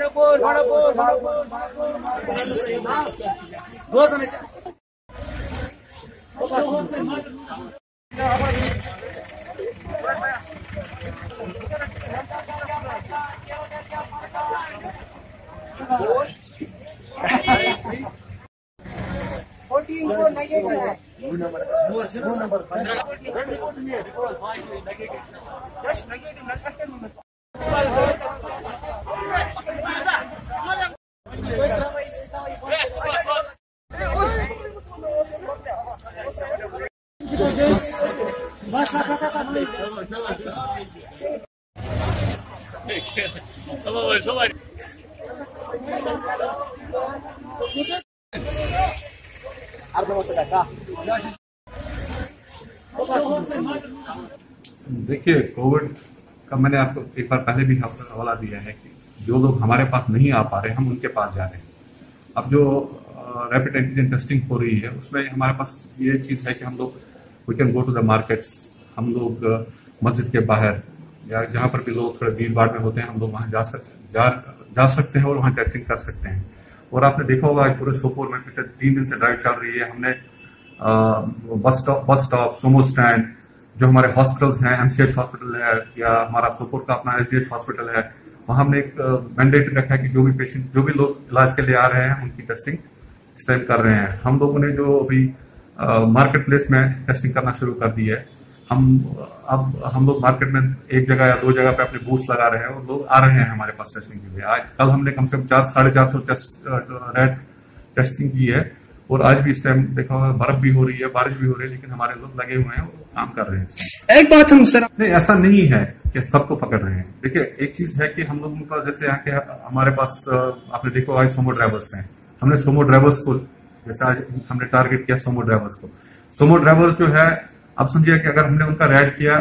देखिए, कोविड का मैंने आपको एक बार पहले भी हवाला दिया है कि जो लोग हमारे पास नहीं आ पा रहे हम उनके पास जा रहे हैं। अब जो रैपिड एंटीजन टेस्टिंग हो रही है उसमें हमारे पास ये चीज़ है कि हम लोग we can go to the markets, हम लोग मस्जिद के बाहर या जहाँ पर भी लोग थोड़े भीड़ भाड़ में होते हैं हम लोग वहाँ जा सकते हैं और वहाँ टेस्टिंग कर सकते हैं। और आपने देखा होगा पूरे सोपोर में पिछले 3 दिन से ड्राइव चल रही है। हमने बस स्टॉप, सोमो स्टैंड, जो हमारे हॉस्पिटल्स हैं, एमसीएच हॉस्पिटल है या हमारा सोपोर का अपना एसडीएच हॉस्पिटल है, वहां हमने एक मैंडेट रखा है कि जो भी लोग इलाज के लिए आ रहे हैं उनकी टेस्टिंग इस टाइम कर रहे हैं। हम लोगों ने जो अभी मार्केट प्लेस में टेस्टिंग करना शुरू कर दी है। हम लोग मार्केट में एक जगह या 2 जगह पे अपने बूथ लगा रहे हैं और लोग आ रहे हैं हमारे पास टेस्टिंग के लिए। आज कल हमने कम से कम 400-450 रेड टेस्टिंग की है और आज भी इस टाइम देखा हुआ बर्फ भी हो रही है, बारिश भी हो रही है, लेकिन हमारे लोग लगे हुए हैं और काम कर रहे हैं। एक बात हम सर नहीं, ऐसा नहीं है कि सबको पकड़ रहे हैं। देखिए, एक चीज है कि हम लोगों का जैसे यहाँ के हमारे पास आपने देखो आज सोमो ड्राइवर्स हैं। हमने सोमो ड्राइवर्स को जैसे आज हमने टारगेट किया सोमो ड्राइवर्स जो है, आप समझिए कि अगर हमने उनका रेड किया,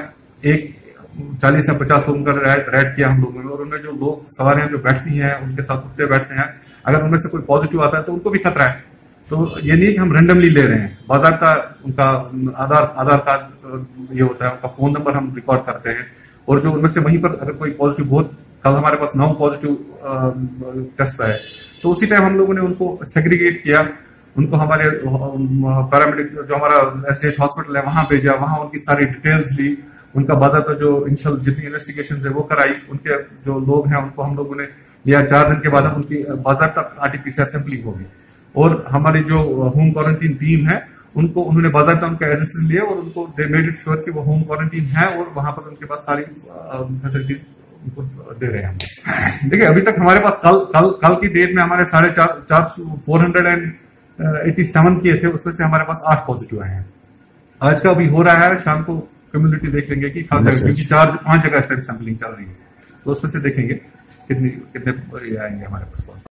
एक 40 या 50 लोगों का रेड किया हम लोगों ने, और उनमें जो लोग सवारियां जो बैठती हैं उनके साथ कुत्ते बैठते हैं, अगर उनमें से कोई पॉजिटिव आता है तो उनको भी खतरा है। तो ये नहीं कि हम रेंडमली ले रहे हैं, बाकायदा उनका आधार कार्ड ये होता है, उनका फोन नंबर हम रिकॉर्ड करते हैं और जो उनमें से वहीं पर अगर कोई पॉजिटिव बहुत, कल हमारे पास 9 पॉजिटिव टेस्ट आए तो उसी टाइम हम लोगों ने उनको सेग्रीगेट किया, उनको हमारे पैरामेडिक जो हमारा एसडीएच हॉस्पिटल है वहां भेजा, वहां उनकी सारी डिटेल्स ली, उनका बाकायदा जो इनिशियल जितनी इन्वेस्टिगेशन है वो कराई, उनके जो लोग हैं उनको हम लोगों ने या 4 दिन के बाद हम उनकी बाकायदा RT-PCR सैंपलिंग होगी और हमारी जो होम क्वारंटीन टीम है उनको उन्होंने बाकायदा उनका एड्रेस लिए और उनको दे मेड इट श्योर कि वो होम क्वारंटीन है और वहां पर उनके पास सारी फैसिलिटीज उनको दे रहे हैं। देखिए, अभी तक हमारे पास कल की डेट में हमारे 487 किए थे, उसमें से हमारे पास 8 पॉजिटिव आए हैं। आज का अभी हो रहा है, शाम को कम्युनिटी देख लेंगे कि क्योंकि 4-5 जगह इस टाइम सैम्पलिंग चल रही है तो उसमें से देखेंगे कितने आएंगे हमारे पास।